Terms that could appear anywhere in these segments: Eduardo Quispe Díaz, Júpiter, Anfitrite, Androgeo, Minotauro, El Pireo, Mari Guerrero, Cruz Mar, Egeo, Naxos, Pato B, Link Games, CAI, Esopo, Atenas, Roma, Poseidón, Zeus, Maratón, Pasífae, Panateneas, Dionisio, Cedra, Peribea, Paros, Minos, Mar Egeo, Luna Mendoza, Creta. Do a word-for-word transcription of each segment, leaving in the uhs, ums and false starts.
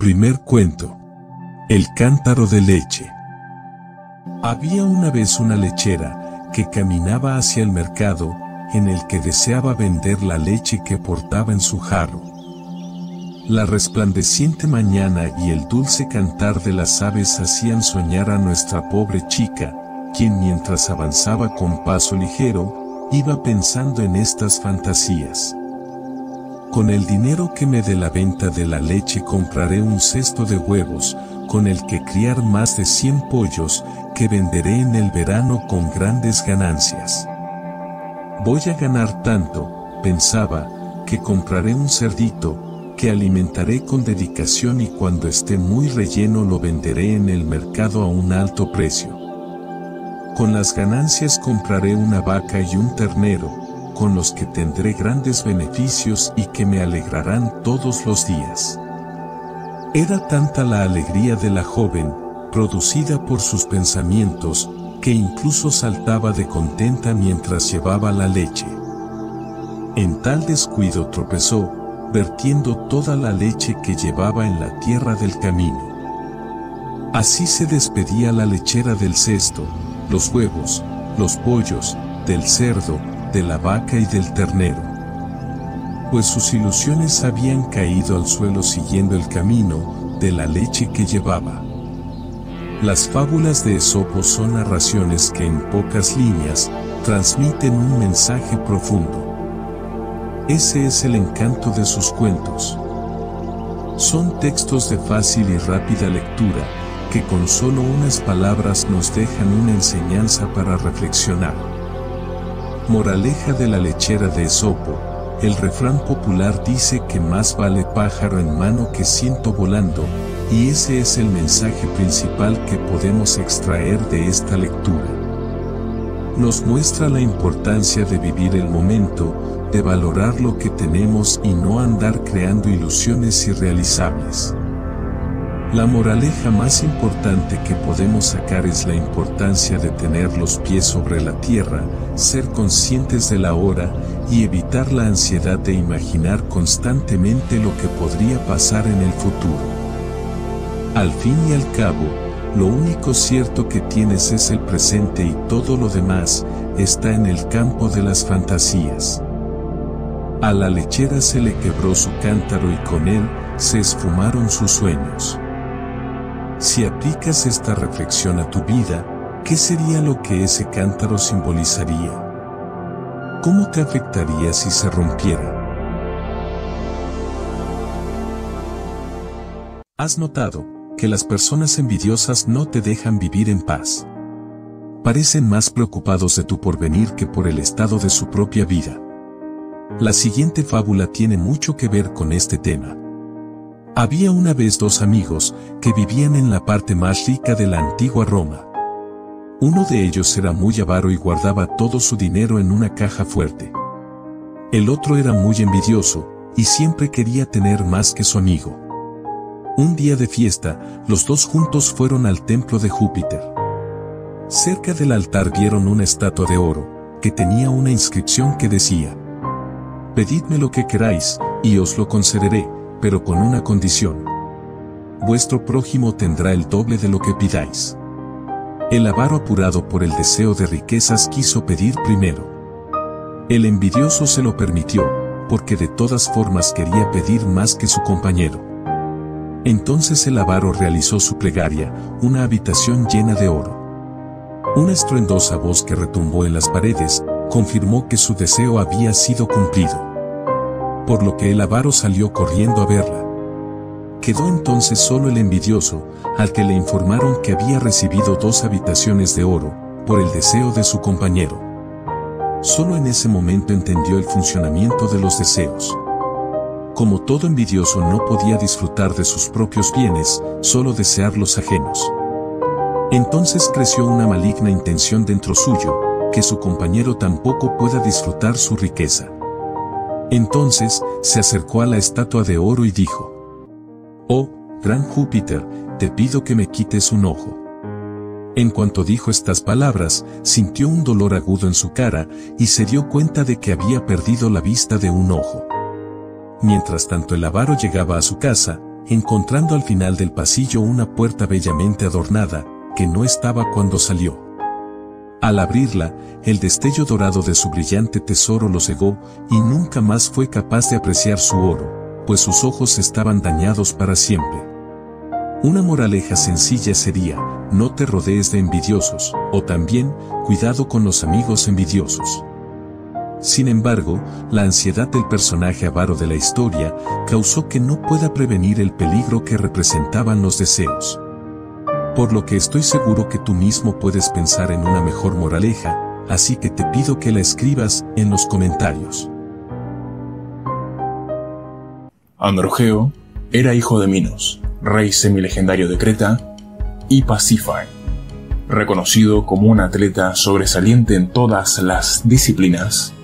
Primer cuento. El cántaro de leche. Había una vez una lechera que caminaba hacia el mercado en el que deseaba vender la leche que portaba en su jarro. La resplandeciente mañana y el dulce cantar de las aves hacían soñar a nuestra pobre chica, quien mientras avanzaba con paso ligero, iba pensando en estas fantasías. Con el dinero que me dé la venta de la leche compraré un cesto de huevos, con el que criar más de cien pollos, que venderé en el verano con grandes ganancias. Voy a ganar tanto, pensaba, que compraré un cerdito, que alimentaré con dedicación y cuando esté muy relleno lo venderé en el mercado a un alto precio. Con las ganancias compraré una vaca y un ternero, con los que tendré grandes beneficios y que me alegrarán todos los días. Era tanta la alegría de la joven, producida por sus pensamientos, que incluso saltaba de contenta mientras llevaba la leche. En tal descuido tropezó, vertiendo toda la leche que llevaba en la tierra del camino. Así se despedía la lechera del cesto, los huevos, los pollos, del cerdo, de la vaca y del ternero, pues sus ilusiones habían caído al suelo siguiendo el camino de la leche que llevaba. Las fábulas de Esopo son narraciones que en pocas líneas transmiten un mensaje profundo. Ese es el encanto de sus cuentos. Son textos de fácil y rápida lectura, que con solo unas palabras nos dejan una enseñanza para reflexionar. Moraleja de la lechera de Esopo. El refrán popular dice que más vale pájaro en mano que ciento volando, y ese es el mensaje principal que podemos extraer de esta lectura. Nos muestra la importancia de vivir el momento, de valorar lo que tenemos y no andar creando ilusiones irrealizables. La moraleja más importante que podemos sacar es la importancia de tener los pies sobre la tierra, ser conscientes de la hora y evitar la ansiedad de imaginar constantemente lo que podría pasar en el futuro. Al fin y al cabo, lo único cierto que tienes es el presente y todo lo demás está en el campo de las fantasías. A la lechera se le quebró su cántaro y con él se esfumaron sus sueños. Si aplicas esta reflexión a tu vida, ¿qué sería lo que ese cántaro simbolizaría? ¿Cómo te afectaría si se rompiera? ¿Has notado que las personas envidiosas no te dejan vivir en paz? Parecen más preocupados de tu porvenir que por el estado de su propia vida. La siguiente fábula tiene mucho que ver con este tema. Había una vez dos amigos que vivían en la parte más rica de la antigua Roma. Uno de ellos era muy avaro y guardaba todo su dinero en una caja fuerte. El otro era muy envidioso y siempre quería tener más que su amigo. Un día de fiesta, los dos juntos fueron al templo de Júpiter. Cerca del altar vieron una estatua de oro que tenía una inscripción que decía: «Pedidme lo que queráis y os lo concederé, pero con una condición. Vuestro prójimo tendrá el doble de lo que pidáis». El avaro, apurado por el deseo de riquezas, quiso pedir primero. El envidioso se lo permitió, porque de todas formas quería pedir más que su compañero. Entonces el avaro realizó su plegaria, una habitación llena de oro. Una estruendosa voz que retumbó en las paredes confirmó que su deseo había sido cumplido, por lo que el avaro salió corriendo a verla. Quedó entonces solo el envidioso, al que le informaron que había recibido dos habitaciones de oro, por el deseo de su compañero. Solo en ese momento entendió el funcionamiento de los deseos. Como todo envidioso no podía disfrutar de sus propios bienes, solo desear los ajenos. Entonces creció una maligna intención dentro suyo, que su compañero tampoco pueda disfrutar su riqueza. Entonces, se acercó a la estatua de oro y dijo: «Oh, gran Júpiter, te pido que me quites un ojo». En cuanto dijo estas palabras, sintió un dolor agudo en su cara y se dio cuenta de que había perdido la vista de un ojo. Mientras tanto el avaro llegaba a su casa, encontrando al final del pasillo una puerta bellamente adornada, que no estaba cuando salió. Al abrirla, el destello dorado de su brillante tesoro lo cegó, y nunca más fue capaz de apreciar su oro, pues sus ojos estaban dañados para siempre. Una moraleja sencilla sería, no te rodees de envidiosos, o también, cuidado con los amigos envidiosos. Sin embargo, la ansiedad del personaje avaro de la historia causó que no pueda prevenir el peligro que representaban los deseos. Por lo que estoy seguro que tú mismo puedes pensar en una mejor moraleja, así que te pido que la escribas en los comentarios. Androgeo era hijo de Minos, rey semilegendario de Creta, y Pasífae, reconocido como un atleta sobresaliente en todas las disciplinas.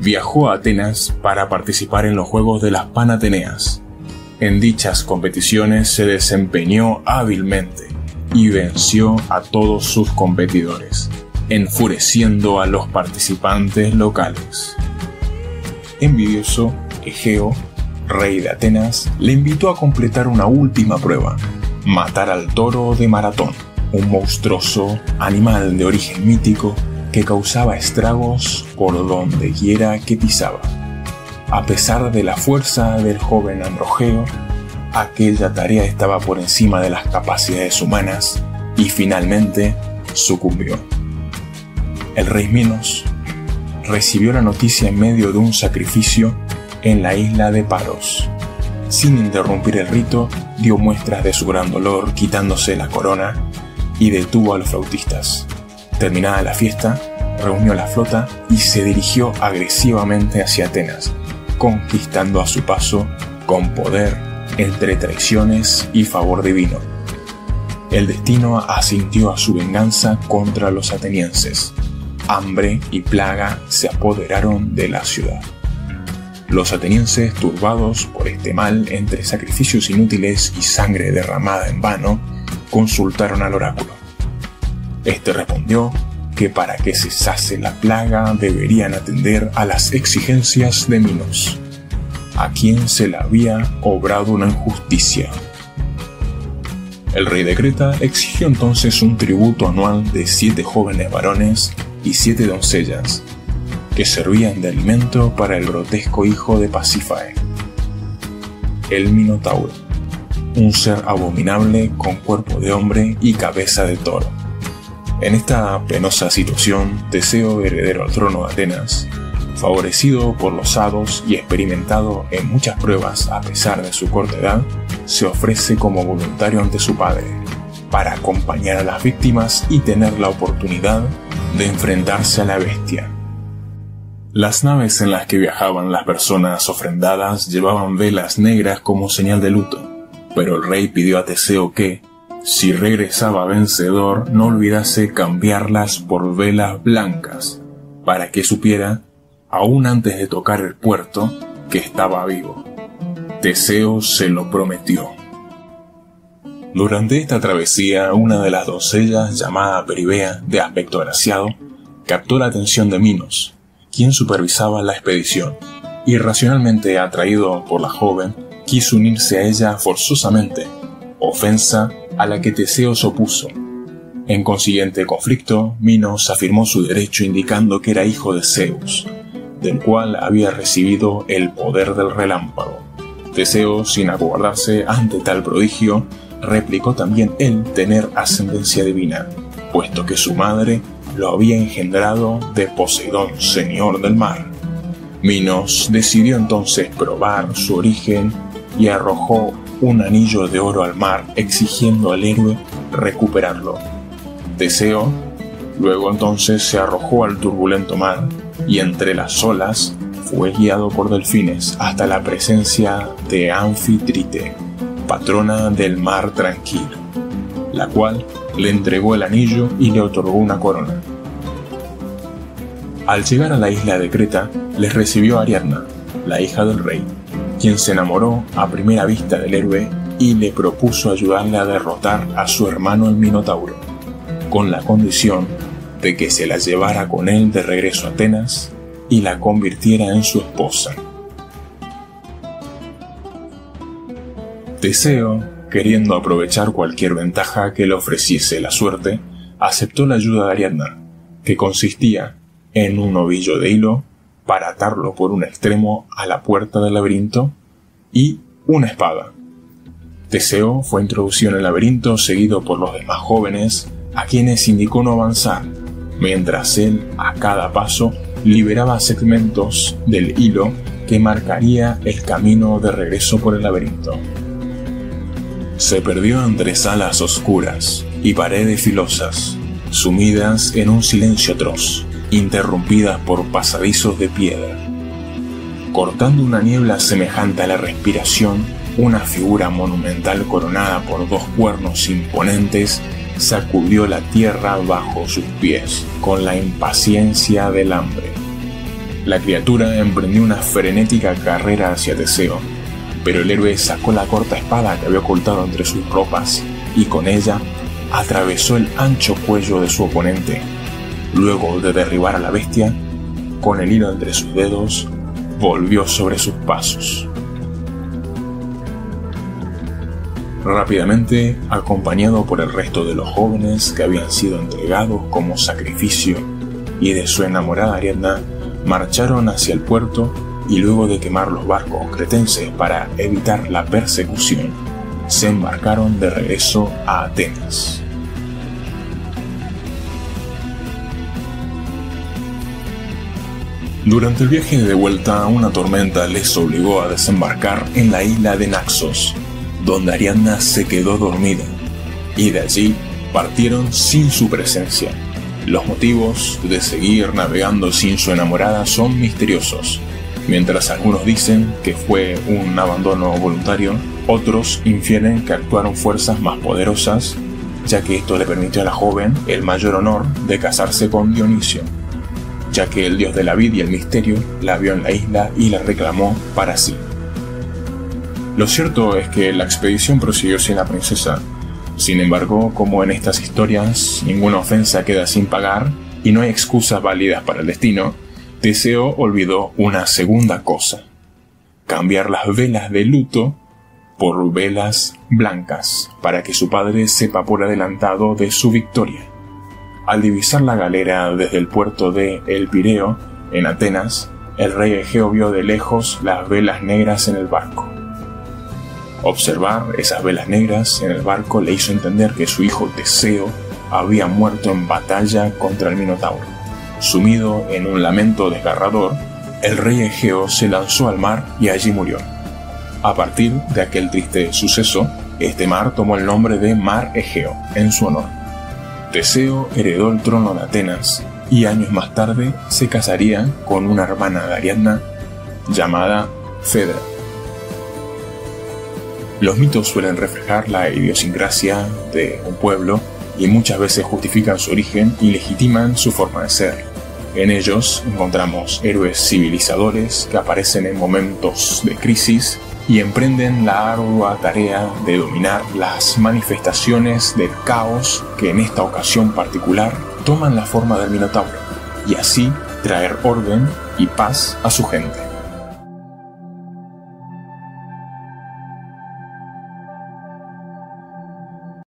Viajó a Atenas para participar en los Juegos de las Panateneas. En dichas competiciones se desempeñó hábilmente y venció a todos sus competidores, enfureciendo a los participantes locales. Envidioso, Egeo, rey de Atenas, le invitó a completar una última prueba: matar al toro de Maratón, un monstruoso animal de origen mítico que causaba estragos por donde quiera que pisaba. A pesar de la fuerza del joven Androgeo, aquella tarea estaba por encima de las capacidades humanas y finalmente sucumbió. El rey Minos recibió la noticia en medio de un sacrificio en la isla de Paros. Sin interrumpir el rito, dio muestras de su gran dolor quitándose la corona y detuvo a los flautistas. Terminada la fiesta, reunió la flota y se dirigió agresivamente hacia Atenas, conquistando a su paso, con poder, entre traiciones y favor divino. El destino asintió a su venganza contra los atenienses. Hambre y plaga se apoderaron de la ciudad. Los atenienses, turbados por este mal entre sacrificios inútiles y sangre derramada en vano, consultaron al oráculo. Este respondió que para que cesase la plaga deberían atender a las exigencias de Minos, a quien se le había obrado una injusticia. El rey de Creta exigió entonces un tributo anual de siete jóvenes varones y siete doncellas, que servían de alimento para el grotesco hijo de Pasífae, el Minotauro, un ser abominable con cuerpo de hombre y cabeza de toro. En esta penosa situación, Teseo, heredero al trono de Atenas, favorecido por los hados y experimentado en muchas pruebas a pesar de su corta edad, se ofrece como voluntario ante su padre, para acompañar a las víctimas y tener la oportunidad de enfrentarse a la bestia. Las naves en las que viajaban las personas ofrendadas llevaban velas negras como señal de luto, pero el rey pidió a Teseo que, si regresaba vencedor, no olvidase cambiarlas por velas blancas, para que supiera, aún antes de tocar el puerto, que estaba vivo. Teseo se lo prometió. Durante esta travesía, una de las doncellas, llamada Peribea, de aspecto agraciado, captó la atención de Minos, quien supervisaba la expedición. Irracionalmente atraído por la joven, quiso unirse a ella forzosamente, ofensa a la que Teseo se opuso. En consiguiente conflicto, Minos afirmó su derecho indicando que era hijo de Zeus, del cual había recibido el poder del relámpago. Teseo, sin acobardarse ante tal prodigio, replicó también él tener ascendencia divina, puesto que su madre lo había engendrado de Poseidón, señor del mar. Minos decidió entonces probar su origen y arrojó un anillo de oro al mar, exigiendo al héroe recuperarlo. Teseo luego entonces se arrojó al turbulento mar y entre las olas fue guiado por delfines hasta la presencia de Anfitrite, patrona del mar tranquilo, la cual le entregó el anillo y le otorgó una corona. Al llegar a la isla de Creta, les recibió a Ariadna, la hija del rey, quien se enamoró a primera vista del héroe y le propuso ayudarle a derrotar a su hermano el Minotauro, con la condición de que se la llevara con él de regreso a Atenas y la convirtiera en su esposa. Teseo, queriendo aprovechar cualquier ventaja que le ofreciese la suerte, aceptó la ayuda de Ariadna, que consistía en un ovillo de hilo para atarlo por un extremo a la puerta del laberinto y una espada. Teseo fue introducido en el laberinto seguido por los demás jóvenes, a quienes indicó no avanzar, mientras él a cada paso liberaba segmentos del hilo que marcaría el camino de regreso por el laberinto. Se perdió entre salas oscuras y paredes filosas, sumidas en un silencio atroz, interrumpidas por pasadizos de piedra. Cortando una niebla semejante a la respiración, una figura monumental coronada por dos cuernos imponentes sacudió la tierra bajo sus pies con la impaciencia del hambre. La criatura emprendió una frenética carrera hacia Teseo, pero el héroe sacó la corta espada que había ocultado entre sus ropas y con ella atravesó el ancho cuello de su oponente. Luego de derribar a la bestia, con el hilo entre sus dedos, volvió sobre sus pasos. Rápidamente, acompañado por el resto de los jóvenes que habían sido entregados como sacrificio y de su enamorada Ariadna, marcharon hacia el puerto y luego de quemar los barcos cretenses para evitar la persecución, se embarcaron de regreso a Atenas. Durante el viaje de vuelta, una tormenta les obligó a desembarcar en la isla de Naxos, donde Ariadna se quedó dormida, y de allí partieron sin su presencia. Los motivos de seguir navegando sin su enamorada son misteriosos, mientras algunos dicen que fue un abandono voluntario, otros infieren que actuaron fuerzas más poderosas, ya que esto le permitió a la joven el mayor honor de casarse con Dionisio, ya que el dios de la vid y el misterio la vio en la isla y la reclamó para sí. Lo cierto es que la expedición prosiguió sin la princesa. Sin embargo, como en estas historias, ninguna ofensa queda sin pagar y no hay excusas válidas para el destino, Teseo olvidó una segunda cosa: cambiar las velas de luto por velas blancas, para que su padre sepa por adelantado de su victoria. Al divisar la galera desde el puerto de El Pireo, en Atenas, el rey Egeo vio de lejos las velas negras en el barco. Observar esas velas negras en el barco le hizo entender que su hijo Teseo había muerto en batalla contra el Minotauro. Sumido en un lamento desgarrador, el rey Egeo se lanzó al mar y allí murió. A partir de aquel triste suceso, este mar tomó el nombre de Mar Egeo en su honor. Teseo heredó el trono de Atenas y años más tarde se casaría con una hermana de Ariadna llamada Cedra. Los mitos suelen reflejar la idiosincrasia de un pueblo y muchas veces justifican su origen y legitiman su forma de ser. En ellos encontramos héroes civilizadores que aparecen en momentos de crisis y emprenden la ardua tarea de dominar las manifestaciones del caos que en esta ocasión particular toman la forma del Minotauro y así traer orden y paz a su gente.